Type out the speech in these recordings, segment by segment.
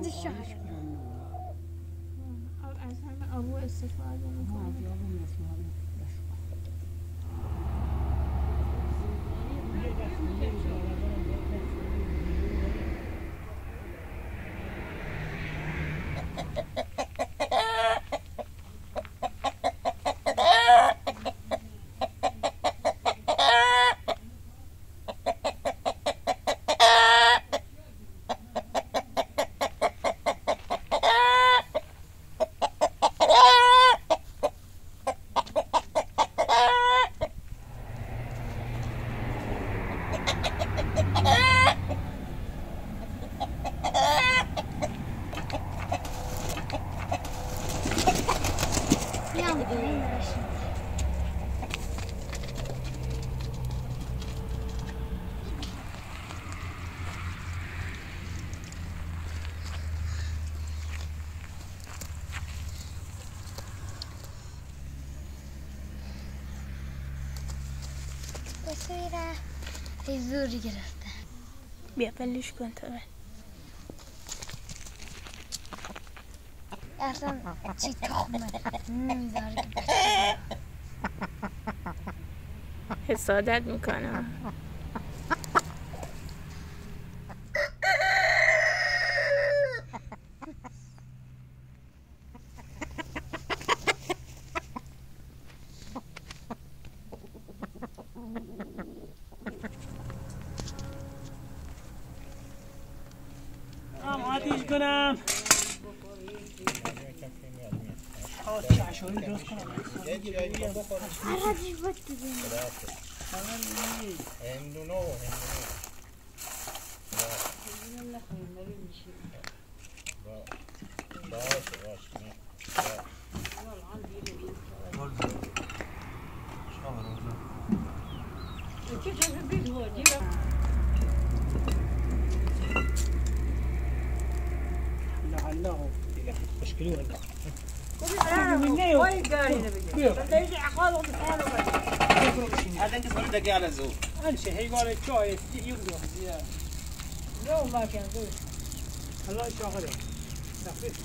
عند الشعر. أبوه استفاد بسیار ایزوری گرفته. بیا پلیش کن تو من. اصلا چی تخمه نمیذاری. حسادت میکنم. هيقول شوي يقدر زيادة لو ما كان قوي الله يشغله تخفيف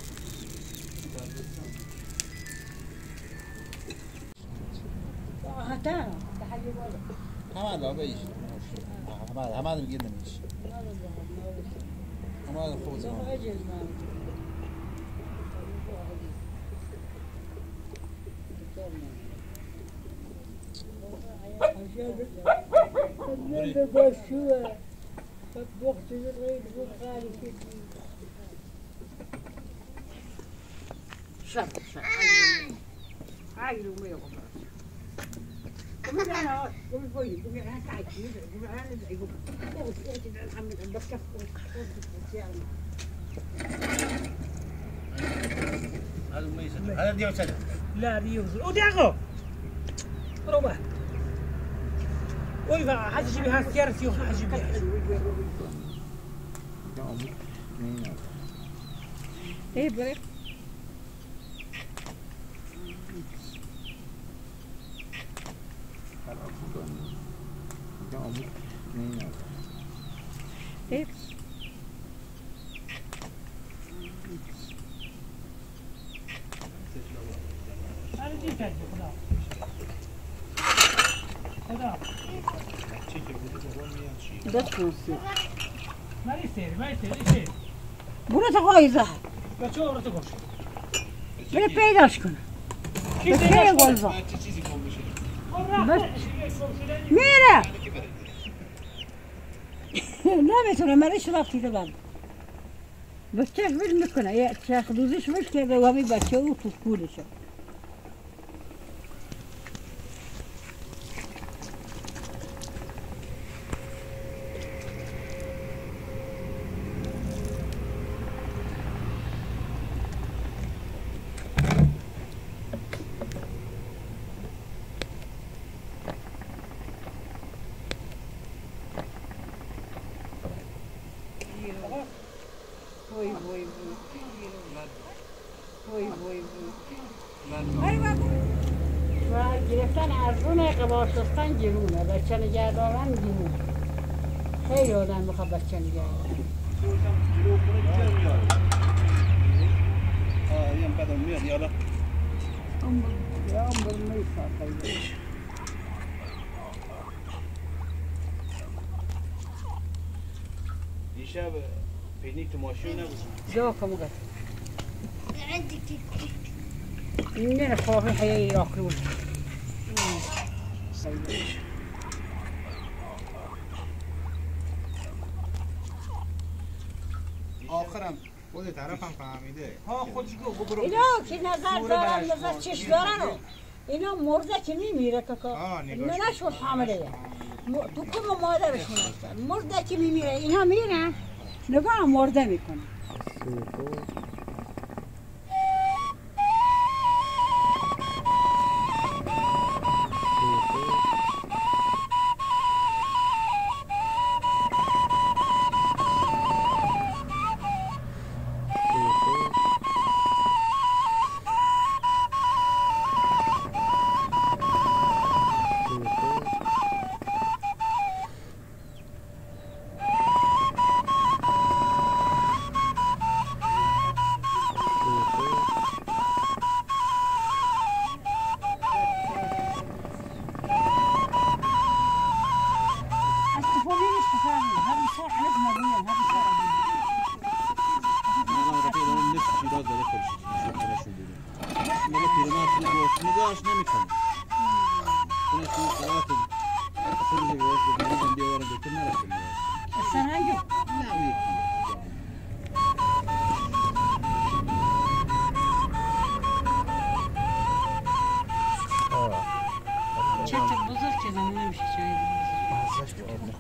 هتاه تحلي ولا هذا بيش هذا بيقدم ايش هذا خوزه أنا بقول شو بطبخ تجري بقول خالي كذي شف عايل وما يقبل أنا قبل فوي قبل أنا تعبت قبل أنا يقبل قوس أجد عن حمد عن بكف هذا ديو سنة لا ديو ودعو روبه ويفا حجي بها كيرتي وحجي بها ايه بريك ايه ما يصير ما يصير يصير. بورتك غايزة. بس شو بورتك غايزة؟ بس بيداش كنا. بس هي غايزة. بس ميرة. لا بس أنا ما ليش رأيت هذا. بس تأخذ مكنا يا تأخذوا زيش مش كذا وهم يبتشوا وتقولوا شو. بچه نگه دارن گیرون خیلی آدم بخواب بچه نگه دارن يلا يا عمر ما يصير. شاب فينيك ماشينا زوق مقطع عندك منين خاف الحياه ياكلون آخرم خودت تعرف هم فهمیده ها خودش گو برو اینا که نظر دارن نظر چش دارن اینا مرده که میمیره کاکا منش و حامله تو کم مادرش میرسن مرده که میمیره اینا میرن نگاه مرده میکنه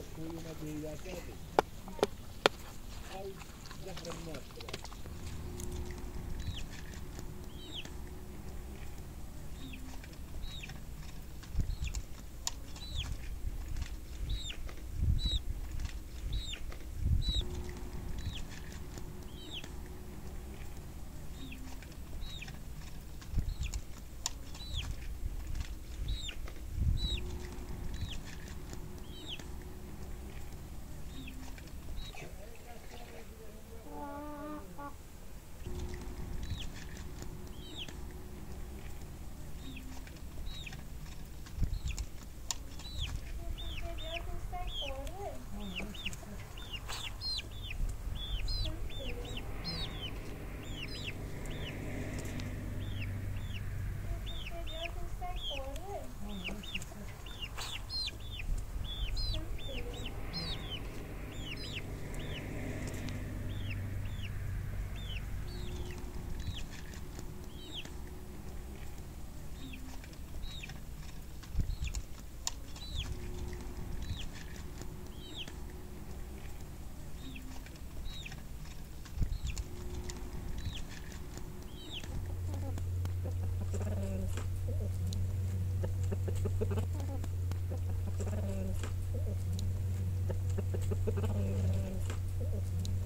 يكون به كاتب أو زهر الناس.